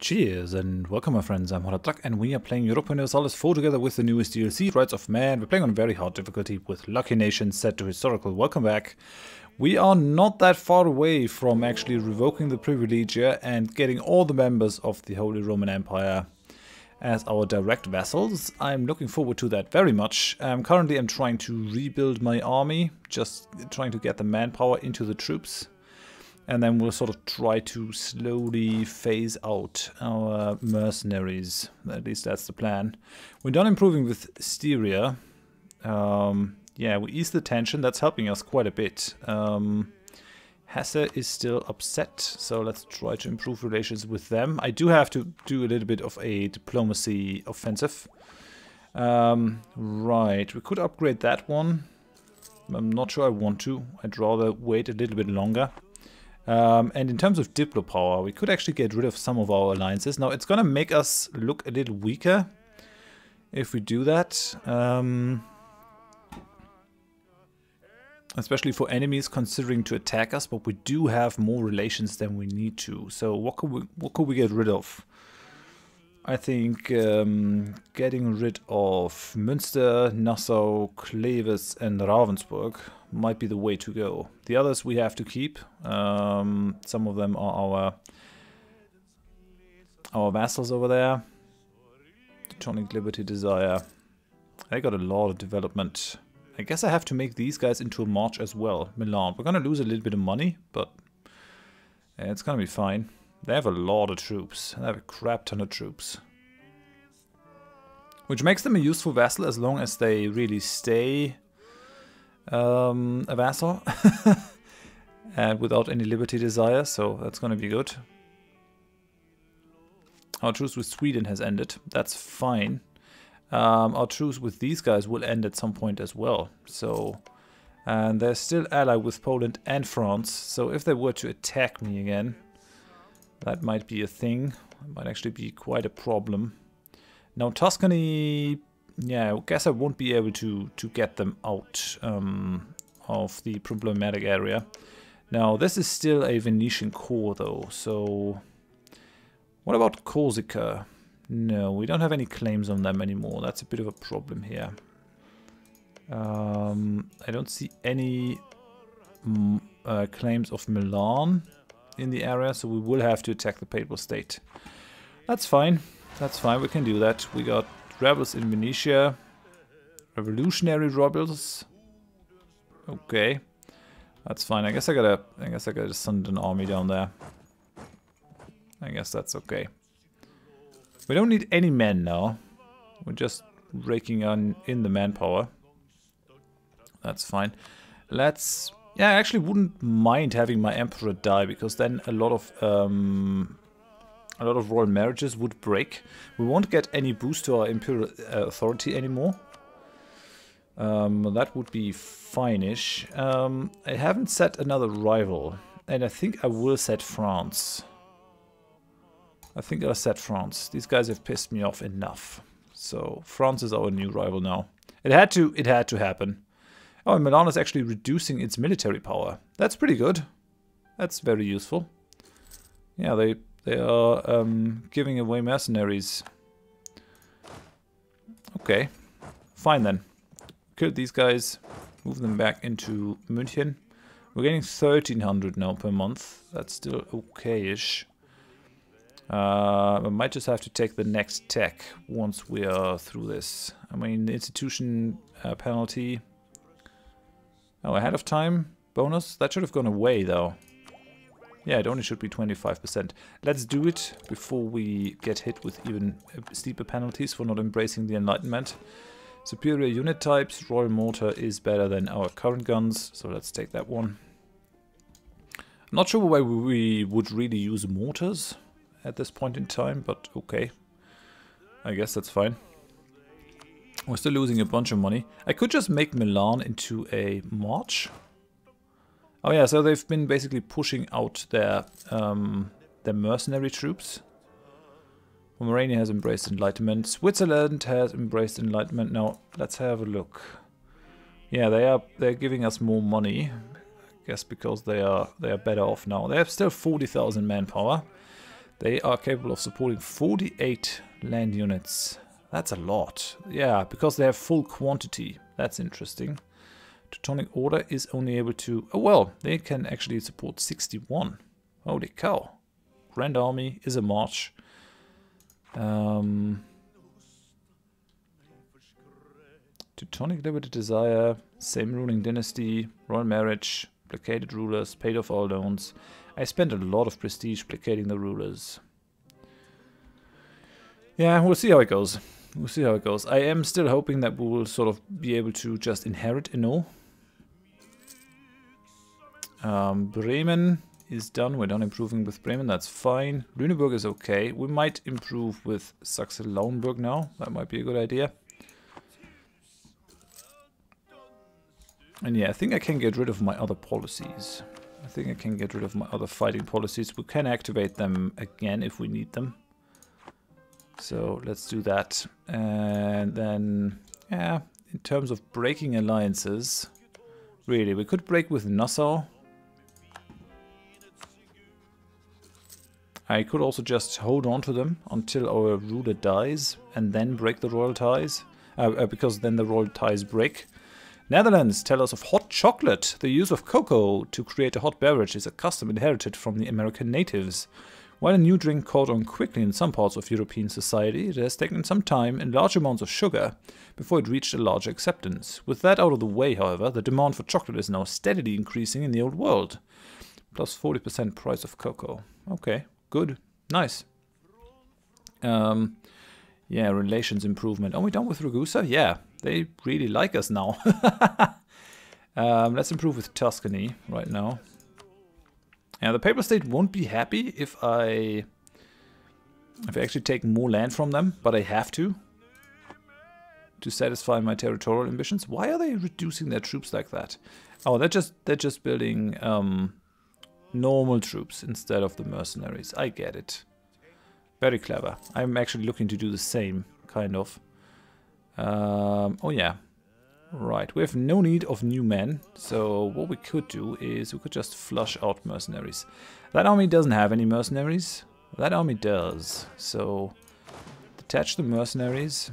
Cheers and welcome my friends, I'm Horath Drak and we are playing Europa Universalis IV together with the newest DLC, Rights of Man. We're playing on very hard difficulty with lucky nations set to historical. Welcome back. We are not that far away from actually revoking the privilege here and getting all the members of the Holy Roman Empire as our direct vassals. I'm looking forward to that very much. Currently I'm trying to rebuild my army, just trying to get the manpower into the troops. And then we'll sort of try to slowly phase out our mercenaries. At least that's the plan. We're done improving with Styria. Yeah, we ease the tension. That's helping us quite a bit. Hesse is still upset, so let's try to improve relations with them. I do have to do a little bit of a diplomacy offensive. Right, we could upgrade that one. I'm not sure I want to. I'd rather wait a little bit longer. And in terms of diplo power, we could actually get rid of some of our alliances. Now, it's going to make us look a little weaker if we do that. Especially for enemies considering to attack us, but we do have more relations than we need to. So what could we get rid of? I think getting rid of Münster, Nassau, Cleves and Ravensburg might be the way to go. The others we have to keep. Some of them are our vassals over there. Teutonic Liberty Desire. They got a lot of development. I guess I have to make these guys into a march as well. Milan. We're going to lose a little bit of money, but it's going to be fine. They have a lot of troops. They have a crap ton of troops. Which makes them a useful vassal as long as they really stay a vassal. And without any liberty desire, so that's going to be good. Our truce with Sweden has ended. That's fine. Our truce with these guys will end at some point as well. So, and they're still allied with Poland and France. So if they were to attack me again, that might be a thing. It might actually be quite a problem. Now Tuscany, yeah, I guess I won't be able to get them out of the problematic area. Now this is still a Venetian core though, so what about Corsica? No, we don't have any claims on them anymore. That's a bit of a problem here. I don't see any claims of Milan in the area, so we will have to attack the Papal State. That's fine. That's fine. We can do that. We got rebels in Venetia. Revolutionary rebels. Okay. That's fine. I guess I gotta send an army down there. I guess that's okay. We don't need any men now. We're just raking on in the manpower. That's fine. Let's... Yeah, I actually wouldn't mind having my emperor die, because then a lot of royal marriages would break. We won't get any boost to our imperial authority anymore. That would be fine-ish. I haven't set another rival, and I think I will set France. I think I'll set France. These guys have pissed me off enough. So France is our new rival now. It had to happen. Oh, and Milan is actually reducing its military power. That's pretty good. That's very useful. Yeah, they are giving away mercenaries. Okay, fine then. Kill these guys, move them back into München. We're getting 1,300 now per month. That's still okay-ish. I might just have to take the next tech once we are through this. I mean, the institution penalty... Oh, ahead of time bonus? That should have gone away, though. Yeah, it only should be 25%. Let's do it before we get hit with even steeper penalties for not embracing the Enlightenment. Superior unit types. Royal Mortar is better than our current guns, so let's take that one. I'm not sure why we would really use mortars at this point in time, but okay. I guess that's fine. We're still losing a bunch of money. I could just make Milan into a march. Oh yeah, so they've been basically pushing out their mercenary troops. Pomerania has embraced Enlightenment. Switzerland has embraced Enlightenment. Now, let's have a look. Yeah, they're giving us more money. I guess because they are better off now. They have still 40,000 manpower. They are capable of supporting 48 land units. That's a lot. Yeah, because they have full quantity. That's interesting. Teutonic Order is only able to... Oh, well, they can actually support 61. Holy cow. Grand Army is a march. Teutonic Liberty Desire, same ruling dynasty, royal marriage, placated rulers, paid off all loans. I spent a lot of prestige placating the rulers. Yeah, we'll see how it goes. We'll see how it goes. I am still hoping that we will sort of be able to just inherit Enno. Bremen is done. We're done improving with Bremen. That's fine. Lüneburg is okay. We might improve with Saxe-Lauenburg now. That might be a good idea. And yeah, I think I can get rid of my other policies. I think I can get rid of my other fighting policies. We can activate them again if we need them. So let's do that. And then, yeah, in terms of breaking alliances, really, we could break with Nassau. I could also just hold on to them until our ruler dies and then break the royal ties, because then the royal ties break. Netherlands tell us of hot chocolate. The use of cocoa to create a hot beverage is a custom inherited from the American natives. While a new drink caught on quickly in some parts of European society, it has taken some time and large amounts of sugar before it reached a larger acceptance. With that out of the way, however, the demand for chocolate is now steadily increasing in the old world. Plus 40% price of cocoa. Okay, good. Nice. Yeah, relations improvement. Are we done with Ragusa? Yeah, they really like us now. Let's improve with Tuscany right now. Yeah, the Papal State won't be happy if I actually take more land from them, but I have to satisfy my territorial ambitions. Why are they reducing their troops like that? Oh, they're just building normal troops instead of the mercenaries. I get it. Very clever. I'm actually looking to do the same, kind of. Oh yeah. Right, we have no need of new men, so what we could do is we could just flush out mercenaries. That army doesn't have any mercenaries. That army does. So, detach the mercenaries.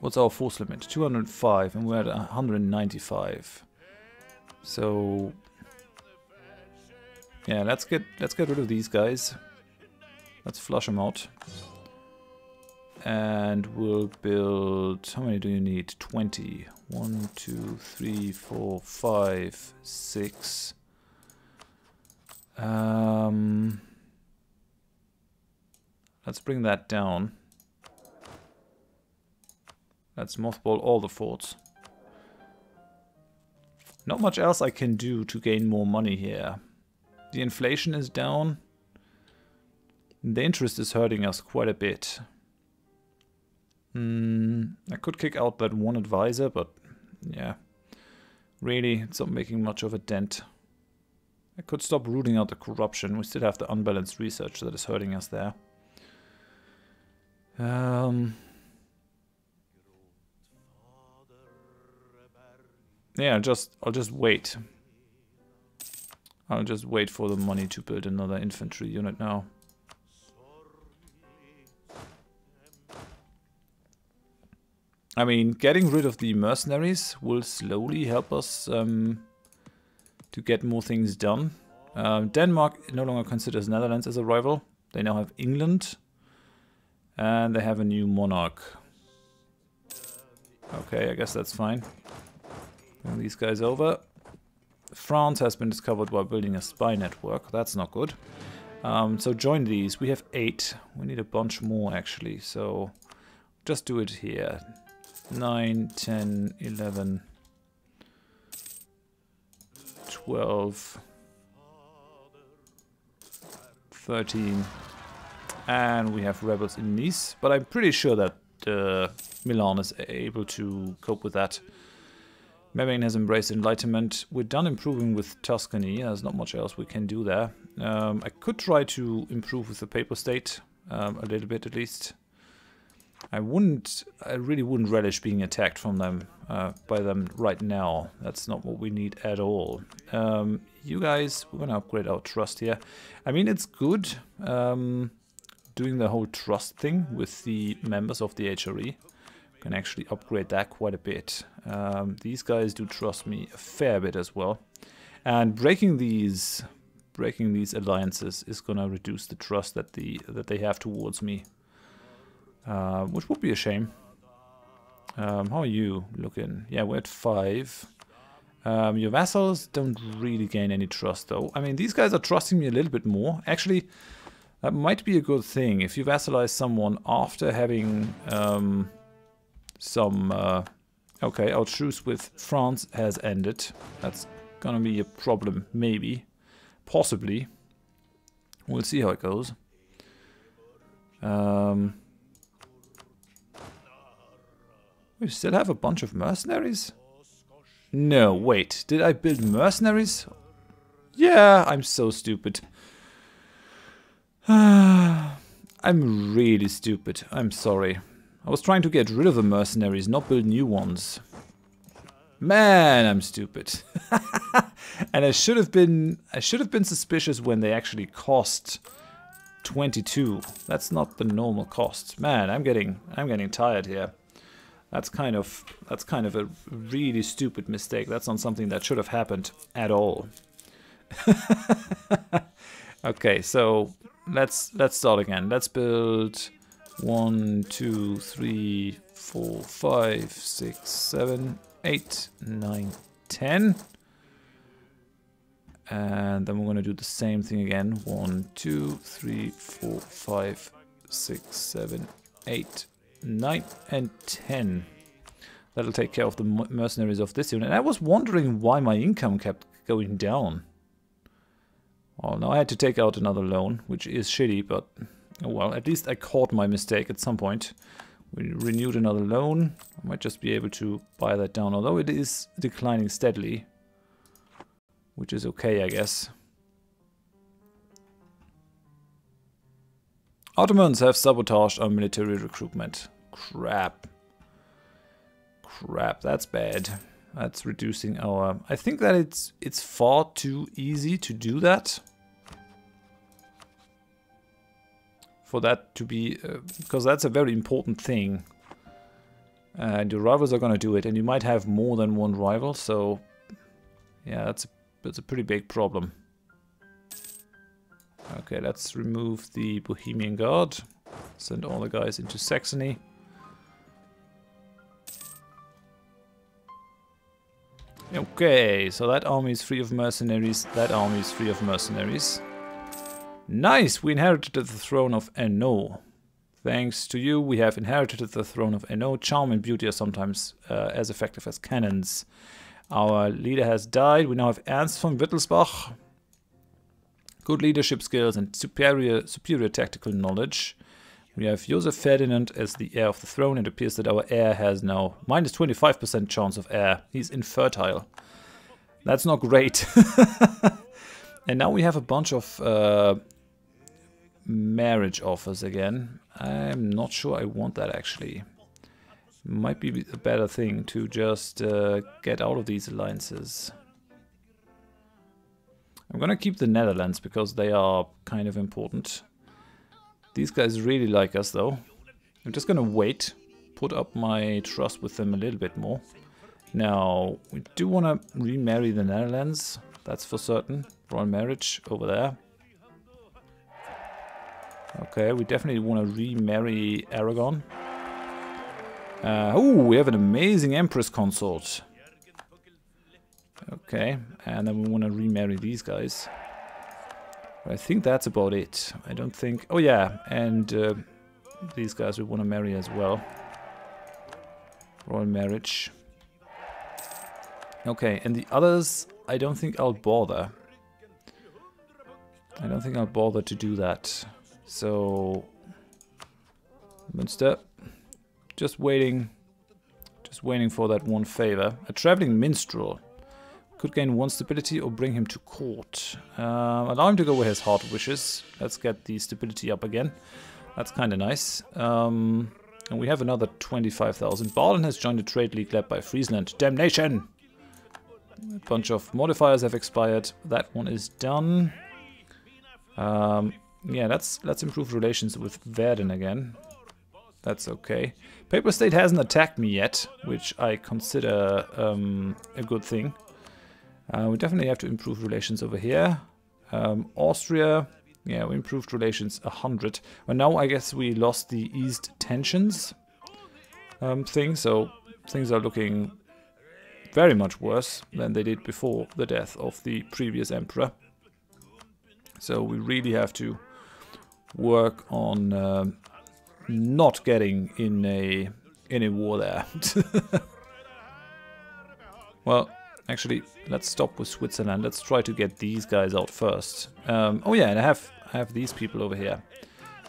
What's our force limit? 205, and we're at 195. So, yeah, let's get rid of these guys. Let's flush them out. And we'll build... How many do you need? 20. 1, 2, 3, 4, 5, 6. Let's bring that down. Let's mothball all the forts. Not much else I can do to gain more money here. The inflation is down. The interest is hurting us quite a bit. I could kick out that one advisor, but yeah, really, it's not making much of a dent. I could stop rooting out the corruption. We still have the unbalanced research that is hurting us there. Yeah, I'll just wait. I'll just wait for the money to build another infantry unit now. I mean, getting rid of the mercenaries will slowly help us to get more things done. Denmark no longer considers Netherlands as a rival. They now have England. And they have a new monarch. Okay, I guess that's fine. Bring these guys over. France has been discovered while building a spy network. That's not good. So join these. We have 8. We need a bunch more, actually. So just do it here. 9, 10, 11, 12, 13, and we have rebels in Nice, but I'm pretty sure that Milan is able to cope with that. Memmingen has embraced Enlightenment. We're done improving with Tuscany. There's not much else we can do there. I could try to improve with the Papal State, a little bit at least. I really wouldn't relish being attacked from them by them right now. That's not what we need at all. you guys. We're gonna upgrade our trust here. I mean, it's good doing the whole trust thing with the members of the HRE. Can actually upgrade that quite a bit. These guys do trust me a fair bit as well. And breaking these alliances is gonna reduce the trust that they have towards me, which would be a shame. How are you looking? Yeah, we're at 5. Your vassals don't really gain any trust though. I mean, these guys are trusting me a little bit more. Actually, that might be a good thing. If you vassalize someone after having okay, our truce with France has ended. That's gonna be a problem, maybe. Possibly. We'll see how it goes. We still have a bunch of mercenaries? No, wait. Did I build mercenaries? Yeah, I'm so stupid. I'm really stupid. I'm sorry. I was trying to get rid of the mercenaries, not build new ones. Man, I'm stupid. And I should have been suspicious when they actually cost 22. That's not the normal cost. Man, I'm getting tired here. That's kind of a really stupid mistake. That's not something that should have happened at all. Okay, so let's start again. Let's build 1, 2, 3, 4, 5, 6, 7, 8, 9, 10. And then we're going to do the same thing again. 1, 2, 3, 4, 5, 6, 7, 8, 9, and 10. That'll take care of the mercenaries of this unit. And I was wondering why my income kept going down. Well, now I had to take out another loan, which is shitty, but... well, at least I caught my mistake at some point. We renewed another loan. I might just be able to buy that down, although it is declining steadily. Which is okay, I guess. Ottomans have sabotaged our military recruitment. Crap. Crap, that's bad. That's reducing our... I think that it's far too easy to do that. For that to be, because that's a very important thing, and your rivals are going to do it, and you might have more than one rival, so yeah, that's a pretty big problem. Okay, let's remove the Bohemian Guard, send all the guys into Saxony. Okay, so that army is free of mercenaries, that army is free of mercenaries. Nice! We inherited the throne of Enno. Thanks to you, we have inherited the throne of Enno. Charm and beauty are sometimes as effective as cannons. Our leader has died. We now have Ernst von Wittelsbach. Good leadership skills and superior tactical knowledge. We have Joseph Ferdinand as the heir of the throne. It appears that our heir has now minus 25% chance of heir. He's infertile. That's not great. And now we have a bunch of marriage offers again. I'm not sure I want that actually. Might be a better thing to just get out of these alliances. I'm gonna keep the Netherlands because they are kind of important. These guys really like us though. I'm just gonna wait, put up my trust with them a little bit more. Now, we do wanna remarry the Netherlands. That's for certain. Royal marriage over there. Okay, we definitely want to remarry Aragon. Oh, we have an amazing Empress consort. Okay, and then we want to remarry these guys. But I think that's about it. I don't think... oh yeah, and these guys we want to marry as well. Royal marriage. Okay, and the others... I don't think I'll bother. I don't think I'll bother to do that. So... Münster. Just waiting for that one favor. A traveling minstrel. Could gain one stability or bring him to court. Allow him to go where his heart wishes. Let's get the stability up again. That's kind of nice. And we have another 25,000. Baden has joined a trade league led by Friesland. Damnation! A bunch of modifiers have expired. That one is done. Yeah, let's improve relations with Verden again. That's okay. Papal State hasn't attacked me yet, which I consider a good thing. We definitely have to improve relations over here. Austria, yeah, we improved relations 100. But now I guess we lost the East tensions thing, so things are looking very much worse than they did before the death of the previous emperor. So we really have to work on not getting in a war there. Well, actually, let's stop with Switzerland. Let's try to get these guys out first. Oh yeah, and I have these people over here.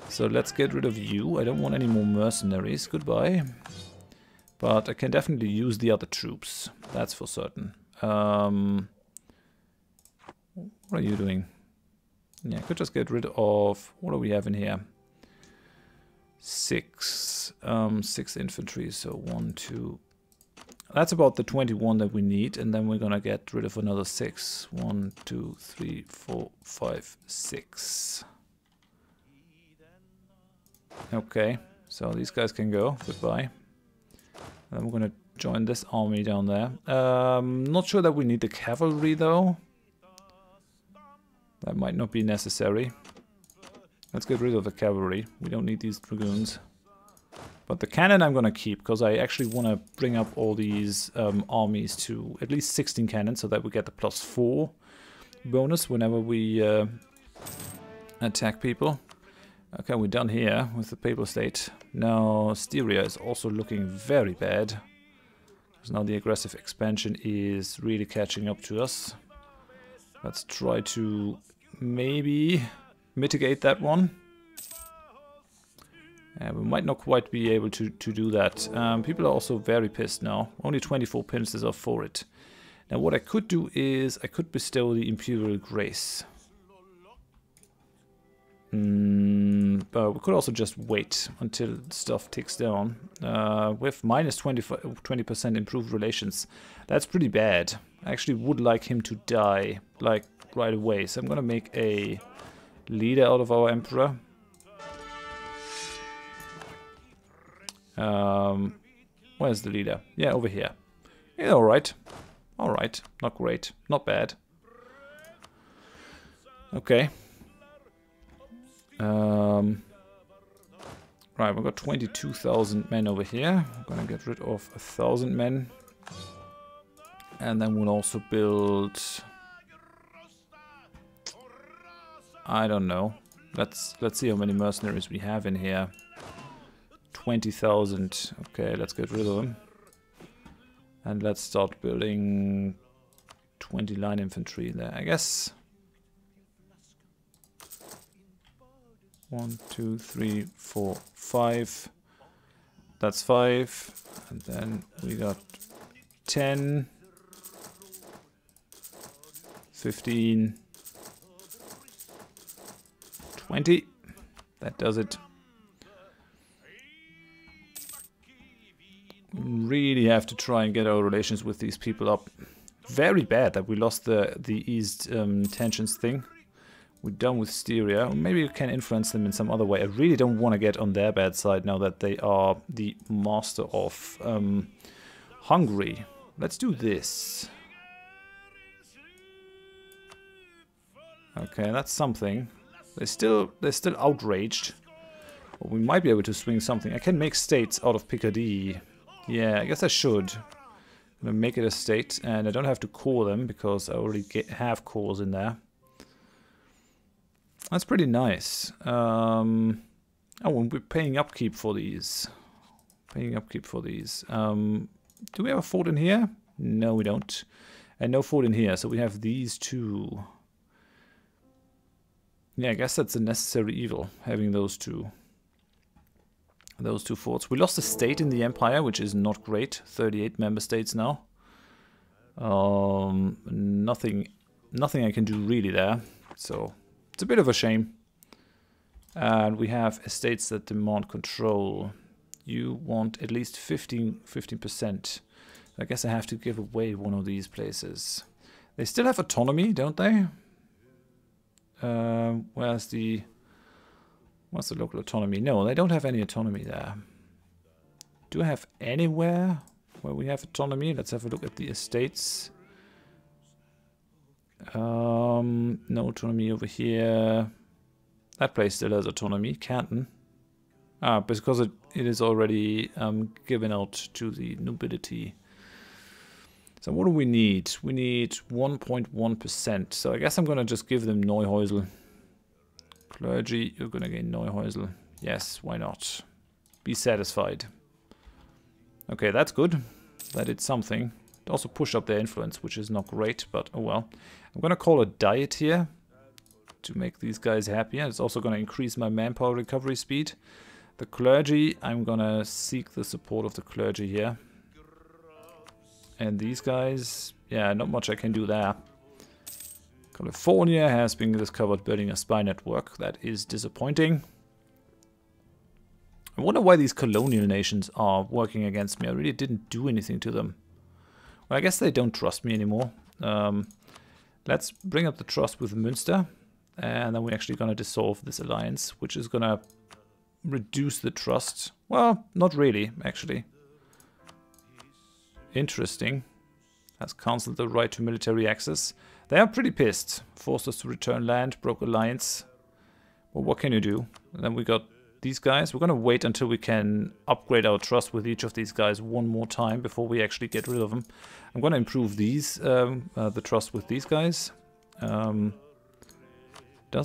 So let's get rid of you. I don't want any more mercenaries. Goodbye. But I can definitely use the other troops. That's for certain. What are you doing? Yeah, I could just get rid of... What do we have in here? Six infantry, so 1, 2... That's about the 21 that we need, and then we're gonna get rid of another 6. 1, 2, 3, 4, 5, 6. Okay, so these guys can go. Goodbye. And we're gonna join this army down there. Not sure that we need the cavalry, though. That might not be necessary. Let's get rid of the cavalry. We don't need these dragoons. But the cannon I'm going to keep, because I actually want to bring up all these armies to at least 16 cannons, so that we get the +4 bonus whenever we attack people. Okay, we're done here with the Papal State. Now, Styria is also looking very bad, because now the aggressive expansion is really catching up to us. Let's try to maybe mitigate that one. We might not quite be able to do that. People are also very pissed now. Only 24 princes are for it. Now what I could do is I could bestow the Imperial Grace. But we could also just wait until stuff ticks down. With minus 20% improved relations. That's pretty bad. I actually would like him to die, like, right away. So I'm going to make a leader out of our emperor. Where's the leader? Yeah, over here. Yeah, alright. Alright. Not great. Not bad. Okay. Right, we've got 22,000 men over here. I'm gonna get rid of 1,000 men. And then we'll also build... I don't know. Let's see how many mercenaries we have in here. 20,000. Okay, let's get rid of them. And let's start building 20 line infantry there, I guess. 1, 2, 3, 4, 5. That's 5. And then we got 10. 15. 20. That does it. Really have to try and get our relations with these people up. Very bad that we lost the East tensions thing. We're done with Styria. Maybe we can influence them in some other way. I really don't want to get on their bad side now that they are the master of Hungary. Let's do this. Okay, that's something. They're still outraged. But we might be able to swing something. I can make states out of Picardy. Yeah, I guess I should. I'm gonna make it a state, and I don't have to core them, because I already have cores in there. That's pretty nice. Oh, and we're paying upkeep for these. Paying upkeep for these. Do we have a fort in here? No, we don't. And no fort in here, so we have these two. Yeah, I guess that's a necessary evil, having those two. Those two forts. We lost a state in the empire, which is not great. 38 member states now. Nothing I can do really there. So it's a bit of a shame. And we have estates that demand control. You want at least 15%. I guess I have to give away one of these places. They still have autonomy, don't they? Where's the... What's the local autonomy? No, they don't have any autonomy there. Do I have anywhere where we have autonomy? Let's have a look at the estates. No autonomy over here. That place still has autonomy. Canton. Ah, because it is already given out to the nobility. So what do we need? We need 1.1%. So I guess I'm going to just give them Neuhäusel. Clergy, you're going to gain Neuhäusel. Yes, why not? Be satisfied. Okay, that's good. That did something. It also pushed up their influence, which is not great, but oh well. I'm going to call a diet here to make these guys happier. It's also going to increase my manpower recovery speed. The clergy, I'm going to seek the support of the clergy here. And these guys, yeah, not much I can do there. California has been discovered building a spy network. That is disappointing. I wonder why these colonial nations are working against me. I really didn't do anything to them. Well, I guess they don't trust me anymore. Let's bring up the trust with Münster. And then we're actually going to dissolve this alliance, which is going to reduce the trust. Well, not really, actually. Interesting. Has cancelled the right to military access. They are pretty pissed. Forced us to return land, broke alliance. Well, what can you do? And then we got these guys. We're going to wait until we can upgrade our trust with each of these guys one more time before we actually get rid of them. I'm going to improve these, the trust with these guys. Does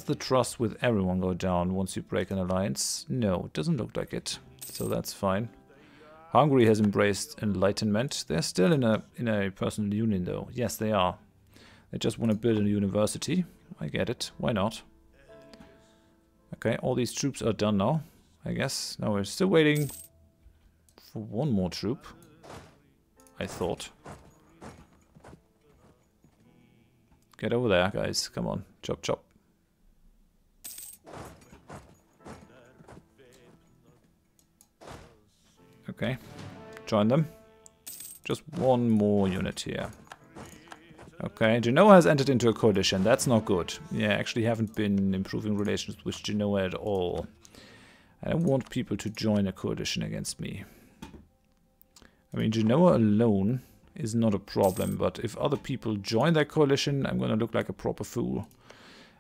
the trust with everyone go down once you break an alliance? No, it doesn't look like it. So that's fine. Hungary has embraced Enlightenment. They're still in a personal union though. Yes, they are. They just want to build a university. I get it. Why not? Okay, all these troops are done now, I guess. Now we're still waiting for one more troop, I thought. Get over there, guys. Come on. Chop, chop. Okay, join them. Just one more unit here. Okay, Genoa has entered into a coalition. That's not good. Yeah, I actually haven't been improving relations with Genoa at all. I don't want people to join a coalition against me. I mean, Genoa alone is not a problem, but if other people join that coalition, I'm going to look like a proper fool.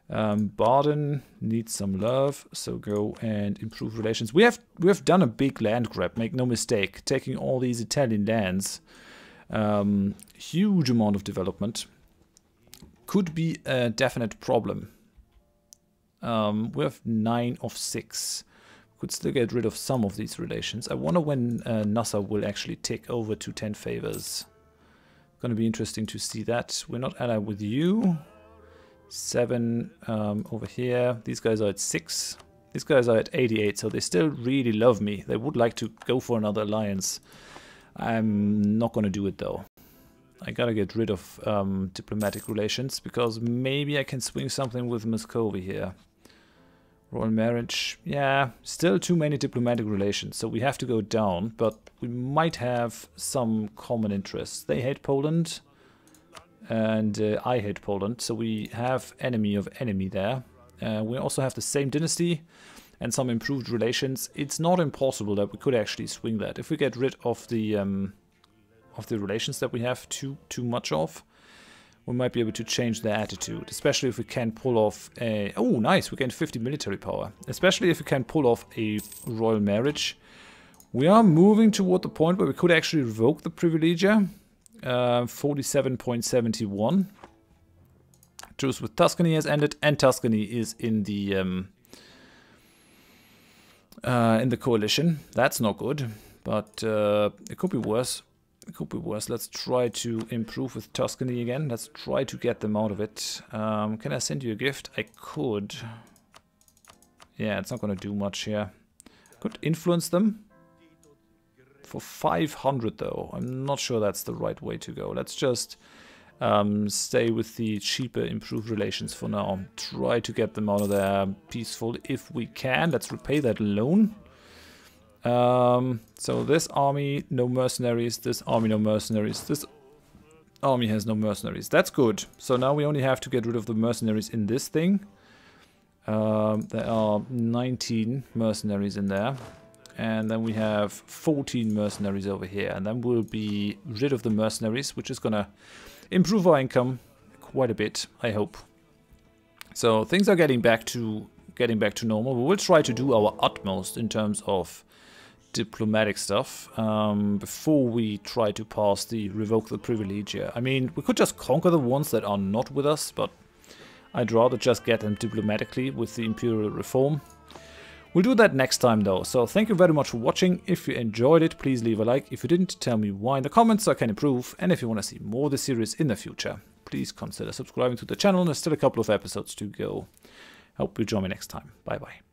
Baden needs some love, so go and improve relations. We have done a big land grab, make no mistake, taking all these Italian lands. Huge amount of development. Could be a definite problem. We have 9 of 6. Could still get rid of some of these relations. I wonder when Nassau will actually take over to 10 favors. Gonna be interesting to see that. We're not allied with you. 7 over here. These guys are at 6. These guys are at 88, so they still really love me. They would like to go for another alliance. I'm not going to do it, though. I got to get rid of diplomatic relations, because maybe I can swing something with Muscovy here. Royal marriage. Yeah, still too many diplomatic relations, so we have to go down, but we might have some common interests. They hate Poland. And I hate Poland, so we have enemy of enemy there. We also have the same dynasty and some improved relations. It's not impossible that we could actually swing that. If we get rid of the relations that we have too much of, we might be able to change their attitude, especially if we can pull off a... Oh, nice, we gained 50 military power. Especially if we can pull off a royal marriage. We are moving toward the point where we could actually revoke the privilegia. 47.71. Truce with Tuscany has ended, and Tuscany is in the coalition. That's not good, but it could be worse. It could be worse. Let's try to improve with Tuscany again. Let's try to get them out of it. Can I send you a gift? I could. Yeah, it's not going to do much here. Could influence them. For 500 though, I'm not sure that's the right way to go. Let's just stay with the cheaper improved relations for now. Try to get them out of there peaceful if we can. Let's repay that loan. So this army, no mercenaries, this army, no mercenaries, this army has no mercenaries. That's good. So now we only have to get rid of the mercenaries in this thing. There are 19 mercenaries in there. And then we have 14 mercenaries over here. And then we'll be rid of the mercenaries, which is going to improve our income quite a bit, I hope. So things are getting back to normal. We will try to do our utmost in terms of diplomatic stuff before we try to pass the revoke the privilegia. I mean, we could just conquer the ones that are not with us, but I'd rather just get them diplomatically with the imperial reform. We'll do that next time though. So thank you very much for watching. If you enjoyed it, please leave a like. If you didn't, tell me why in the comments so I can improve. And if you want to see more of the series in the future, please consider subscribing to the channel. There's still a couple of episodes to go. Hope you join me next time. Bye bye.